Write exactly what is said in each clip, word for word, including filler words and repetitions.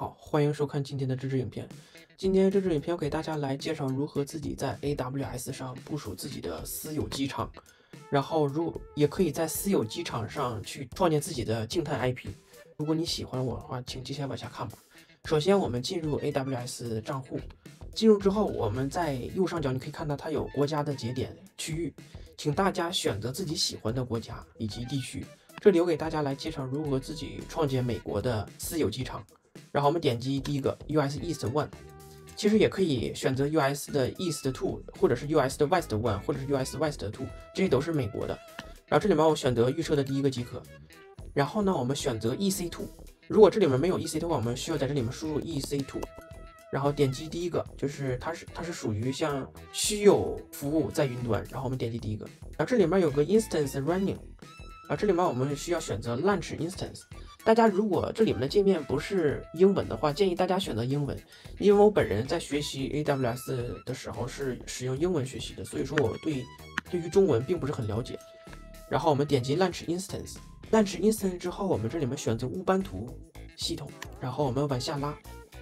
好，欢迎收看今天的这支影片。今天这支影片我给大家来介绍如何自己在 A W S 上部署自己的私有机场，然后如也可以在私有机场上去创建自己的静态 I P。如果你喜欢我的话，请继续往下看吧。首先，我们进入 A W S 账户，进入之后，我们在右上角你可以看到它有国家的节点、区域，请大家选择自己喜欢的国家以及地区。这里我给大家来介绍如何自己创建美国的私有机场。 然后我们点击第一个 U S East one， 其实也可以选择 U S 的 East two， 或者是 U S 的 West one， 或者是 U S West two， 这些都是美国的。然后这里面我选择预设的第一个即可。然后呢，我们选择 E C two， 如果这里面没有 E C two 的话，我们需要在这里面输入 E C two， 然后点击第一个，就是它是它是属于像虚有服务在云端。然后我们点击第一个，然后这里面有个 Instance Running， 啊，这里面我们需要选择 Launch Instance。 大家如果这里面的界面不是英文的话，建议大家选择英文，因为我本人在学习 A W S 的时候是使用英文学习的，所以说我对对于中文并不是很了解。然后我们点击 Launch Instance，Launch Instance 之后，我们这里面选择乌班图系统，然后我们往下拉，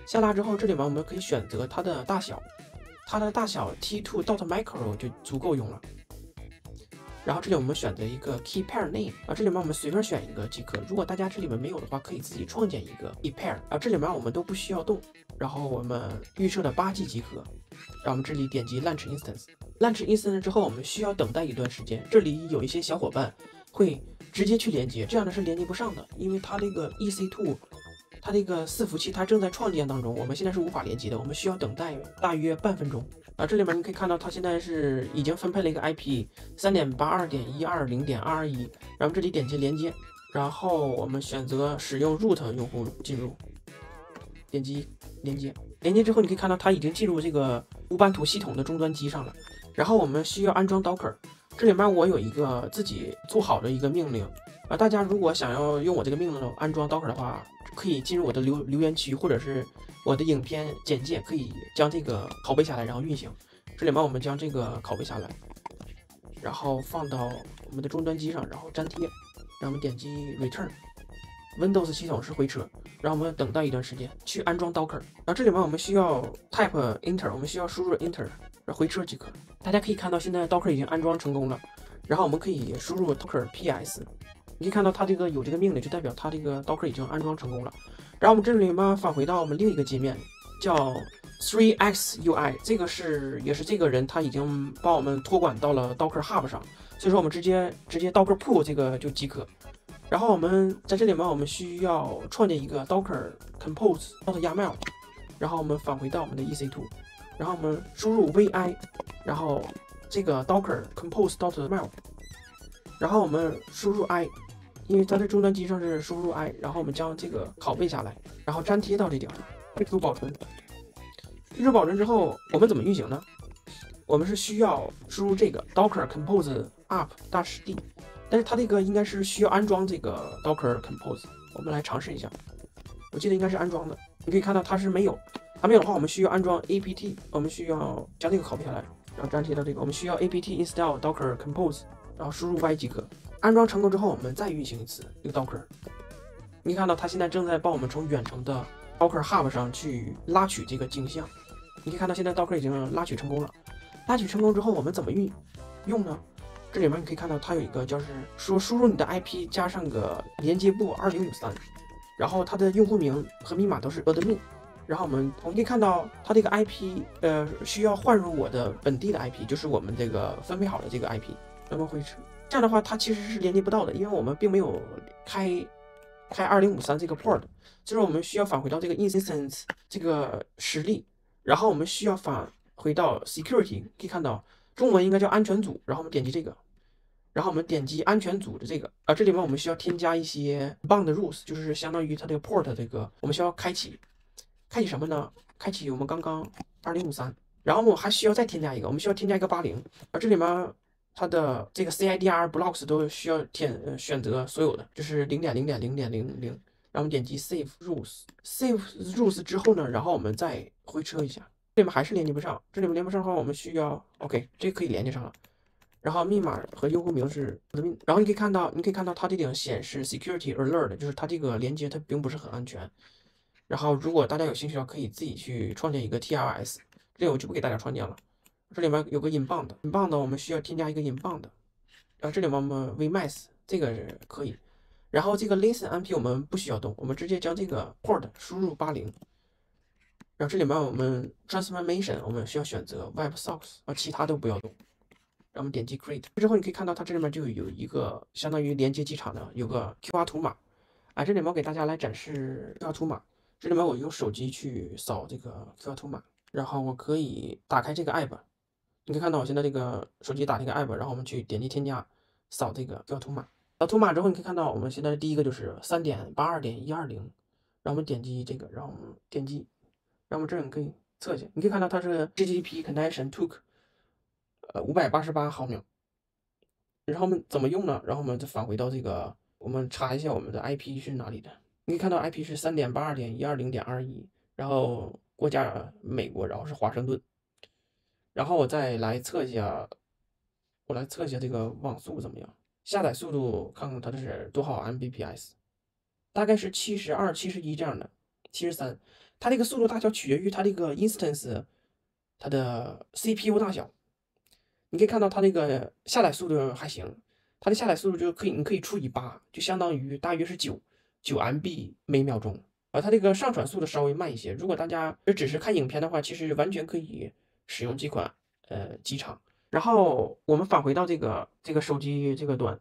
下拉之后，这里面我们可以选择它的大小，它的大小 T two dot micro 就足够用了。 然后这里我们选择一个 key pair name 啊，这里面我们随便选一个即可。如果大家这里面没有的话，可以自己创建一个 key pair 啊，这里面我们都不需要动。然后我们预设的eight G 即可。然后我们这里点击 launch instance，launch instance 之后，我们需要等待一段时间。这里有一些小伙伴会直接去连接，这样的是连接不上的，因为它这个 E C two， 它这个伺服器它正在创建当中，我们现在是无法连接的，我们需要等待大约半分钟。 啊，这里面你可以看到，它现在是已经分配了一个 I P 三点八二点一二零点二二一，然后这里点击连接，然后我们选择使用 root 用户进入，点击连接，连接之后你可以看到它已经进入这个乌班图系统的终端机上了。然后我们需要安装 Docker， 这里面我有一个自己做好的一个命令啊，大家如果想要用我这个命令安装 Docker 的话，可以进入我的留留言区或者是。 我的影片简介可以将这个拷贝下来，然后运行。这里面我们将这个拷贝下来，然后放到我们的终端机上，然后粘贴。然后我们点击 Return。Windows 系统是回车，然后我们等待一段时间去安装 Docker。然后这里面我们需要 Type Enter， 我们需要输入 Enter， 然后回车即可。大家可以看到，现在 Docker 已经安装成功了。然后我们可以输入 Docker P S， 你可以看到它这个有这个命令，就代表它这个 Docker 已经安装成功了。 然后我们这里嘛，返回到我们另一个界面，叫 three X U I， 这个是也是这个人他已经帮我们托管到了 Docker Hub 上，所以说我们直接直接 Docker Pull 这个就即可。然后我们在这里嘛，我们需要创建一个 Docker Compose .yaml， 然后我们返回到我们的 E C two， 然后我们输入 V I， 然后这个 Docker Compose .yaml， 然后我们输入 I。 因为它在终端机上是输入 i， 然后我们将这个拷贝下来，然后粘贴到这点，预留保存。预留保存之后，我们怎么运行呢？我们是需要输入这个 docker compose up dash d， 但是它这个应该是需要安装这个 docker compose， 我们来尝试一下。我记得应该是安装的，你可以看到它是没有，它没有的话，我们需要安装 apt， 我们需要将这个拷贝下来，然后粘贴到这个，我们需要 apt install docker compose， 然后输入 y 即可。 安装成功之后，我们再运行一次这个 Docker。你看到它现在正在帮我们从远程的 Docker Hub 上去拉取这个镜像。你可以看到现在 Docker 已经拉取成功了。拉取成功之后，我们怎么运用呢？这里面你可以看到它有一个就是说输入你的 I P 加上个连接部 二零五三， 然后它的用户名和密码都是 admin。然后我们我们可以看到它这个 I P 呃需要换入我的本地的 I P， 就是我们这个分配好的这个 I P。那么回车。 这样的话，它其实是连接不到的，因为我们并没有开开二零五三这个 port， 所以说我们需要返回到这个 instance 这个实例，然后我们需要返回到 security， 可以看到中文应该叫安全组，然后我们点击这个，然后我们点击安全组的这个啊，这里面我们需要添加一些 bound rules， 就是相当于它这个 port 这个我们需要开启，开启什么呢？开启我们刚刚二零五三，然后我们还需要再添加一个，我们需要添加一个八零，而这里面。 它的这个 C I D R blocks 都需要填、呃、选择所有的，就是零点零点零点零零，然后我们点击 Save Rules。Save Rules 之后呢，然后我们再回车一下，这里面还是连接不上。这里面连不上的话，我们需要 OK， 这可以连接上了。然后密码和用户名是 admin。然后你可以看到，你可以看到它这顶显示 Security Alert， 就是它这个连接它并不是很安全。然后如果大家有兴趣的话，可以自己去创建一个 T L S， 这里我就不给大家创建了。这里面有个 inbound，inbound 我们需要添加一个 inbound， 然后这里面我们 VMess 这个是可以，然后这个 listen M P 我们不需要动，我们直接将这个 port 输入八十，然后这里面我们 transformation 我们需要选择 WebSocks， 啊，其他都不要动。然后我们点击 create 之后，你可以看到它这里面就有一个相当于连接机场的有个 Q R 图码，啊，这里面我给大家来展示 Q R 图码，这里面我用手机去扫这个 Q R 图码，然后我可以打开这个 app。你可以看到我现在这个手机打这个 app， 然后我们去点击添加，扫这个 Q R 图码。扫图码之后，你可以看到我们现在第一个就是 三点八二点一二零， 然后我们点击这个，然后我们点击，然后我们这里可以测一下，你可以看到它是 H T T P connection took 呃五百八十八毫秒。然后我们怎么用呢？然后我们就返回到这个，我们查一下我们的 I P 是哪里的。你可以看到 I P 是 三点八二点一二零点二一， 然后国家美国，然后是华盛顿。然后我再来测一下，我来测一下这个网速怎么样，下载速度看看它这是多少 M B P S， 大概是七十二、七十一这样的，七十三。它这个速度大小取决于它这个 instance 它的 C P U 大小。你可以看到它这个下载速度还行，它的下载速度就可以，你可以除以八，就相当于大约是九九 M B 每秒钟。啊，它这个上传速度稍微慢一些。如果大家只是看影片的话，其实完全可以使用这款呃机场，然后我们返回到这个这个手机这个端，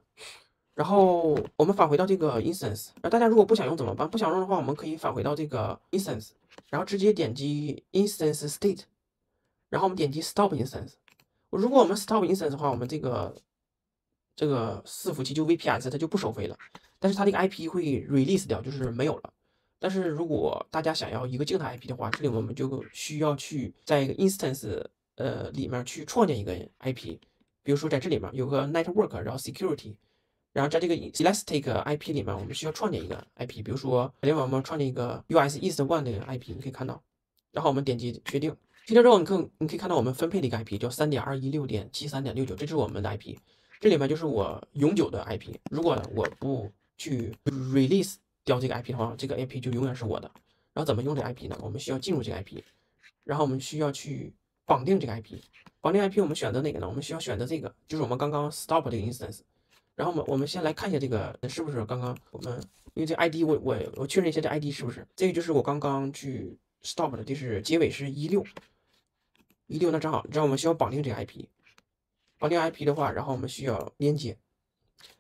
然后我们返回到这个 instance。那大家如果不想用怎么办？不想用的话，我们可以返回到这个 instance， 然后直接点击 instance state， 然后我们点击 stop instance。如果我们 stop instance 的话，我们这个这个伺服器就 V P S 它就不收费了，但是它这个 I P 会 release 掉，就是没有了。但是如果大家想要一个静态 I P 的话，这里我们就需要去在一个 instance 呃里面去创建一个 I P， 比如说在这里面有个 network， 然后 security， 然后在这个 elastic I P 里面我们需要创建一个 I P， 比如说这里面我们创建一个 U S East One 的 I P， 你可以看到，然后我们点击确定，确定之后你可你可以看到我们分配的一个 I P 叫 三点二一六点七三点六九， 这是我们的 I P， 这里面就是我永久的 I P， 如果我不去 release。调这个 I P 的话，这个 I P 就永远是我的。然后怎么用这个 I P 呢？我们需要进入这个 I P， 然后我们需要去绑定这个 I P。绑定 I P 我们选择哪个呢？我们需要选择这个，就是我们刚刚 stop 这个 instance。然后我们我们先来看一下这个是不是刚刚我们，因为这 I D 我我我确认一下这 I D 是不是这个就是我刚刚去 stop 的，就是结尾是一六一六，那正好，然后我们需要绑定这个 I P。绑定 I P 的话，然后我们需要连接，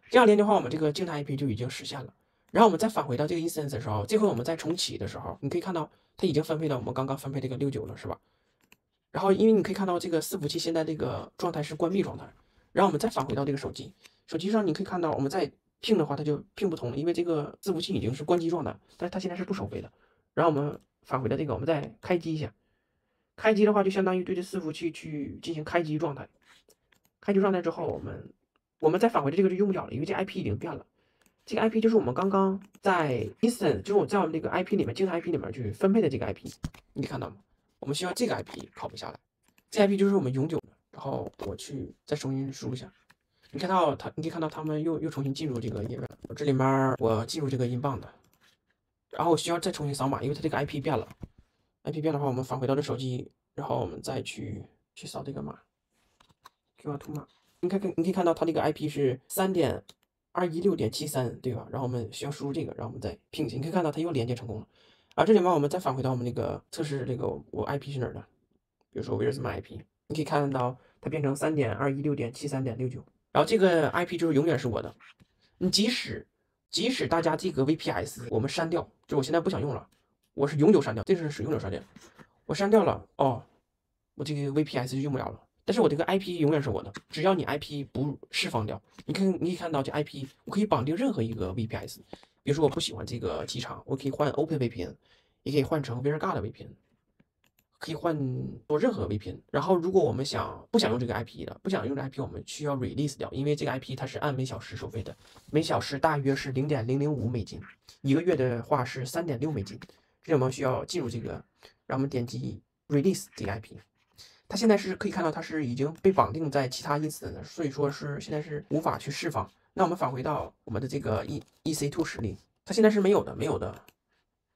这样连接的话，我们这个静态 I P 就已经实现了。然后我们再返回到这个 instance 的时候，这回我们再重启的时候，你可以看到它已经分配到我们刚刚分配这个六九了，是吧？然后因为你可以看到这个伺服器现在这个状态是关闭状态，然后我们再返回到这个手机，手机上你可以看到我们再ping的话，它就ping不通了，因为这个伺服器已经是关机状态，但是它现在是不收费的。然后我们返回到这个，我们再开机一下，开机的话就相当于对这伺服器去进行开机状态，开机状态之后，我们我们再返回的这个就用不了了，因为这 I P 已经变了。这个 I P 就是我们刚刚在 instance， 就是我在我们这个 I P 里面，静态 I P 里面去分配的这个 I P， 你看到吗？我们需要这个 I P copy下来，这 I P 就是我们永久的。然后我去再重新输一下，你看到它，你可以看到他们又又重新进入这个页面。我这里面我进入这个 inbound， 然后我需要再重新扫码，因为它这个 I P 变了。I P 变的话，我们返回到这手机，然后我们再去去扫这个码 Q R 图码。你看看，你可以看到它这个 I P 是三点。二一六点七三，对吧？然后我们需要输入这个，然后我们再ping，你可以看到它又连接成功了。啊，这里面我们再返回到我们那个测试这个我 I P 是哪儿的，比如说 Where's my I P， 你可以看到它变成三点二一六点七三点六九，然后这个 I P 就是永远是我的。你即使即使大家这个 V P S 我们删掉，就我现在不想用了，我是永久删掉，这是永久删掉，我删掉了哦，我这个 V P S 就用不了了。但是我这个 I P 永远是我的，只要你 I P 不释放掉，你看你可以看到这 I P， 我可以绑定任何一个 V P S， 比如说我不喜欢这个机场，我可以换 Open V P N， 也可以换成 WireGuard V P N， 可以换做任何 V P N。然后如果我们想不想用这个 I P 的，不想用这个 I P， 我们需要 release 掉，因为这个 I P 它是按每小时收费的，每小时大约是 零点零零五 美金，一个月的话是 三点六 美金。这我们需要进入这个，然后我们点击 release 这个 I P。它现在是可以看到，它是已经被绑定在其他 instance 的，所以说是现在是无法去释放。那我们返回到我们的这个 E E C 二 实例，它现在是没有的，没有的。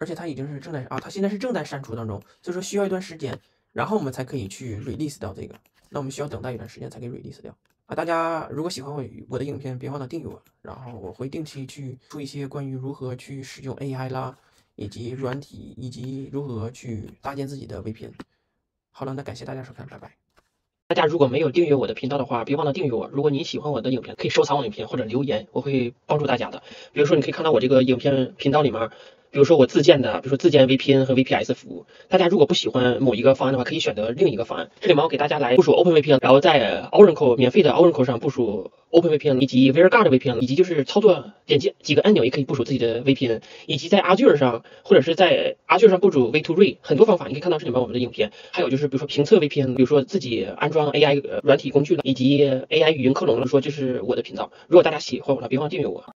而且它已经是正在啊，它现在是正在删除当中，所以说需要一段时间，然后我们才可以去 release 掉这个。那我们需要等待一段时间才可以 release 掉啊。大家如果喜欢我我的影片，别忘了订阅我，然后我会定期去出一些关于如何去使用 A I 啦，以及软体，以及如何去搭建自己的 V P N。好了，那感谢大家收看，拜拜。大家如果没有订阅我的频道的话，别忘了订阅我。如果你喜欢我的影片，可以收藏我的影片或者留言，我会帮助大家的。比如说，你可以看到我这个影片频道里面，比如说我自建的，比如说自建 V P N 和 V P S 服务。大家如果不喜欢某一个方案的话，可以选择另一个方案。这里面我给大家来部署 OpenVPN， 然后在 Oracle 免费的 Oracle 上部署 OpenVPN， 以及 WireGuard V P N， 以及就是操作点击几个按钮也可以部署自己的 V P N， 以及在 Azure 上或者是在 Azure 上部署 V two Ray， 很多方法。你可以看到这里面我们的影片，还有就是比如说评测 V P N， 比如说自己安装 A I 软体工具了，以及 A I 语音克隆了。说这是我的频道，如果大家喜欢我了，别忘了订阅我。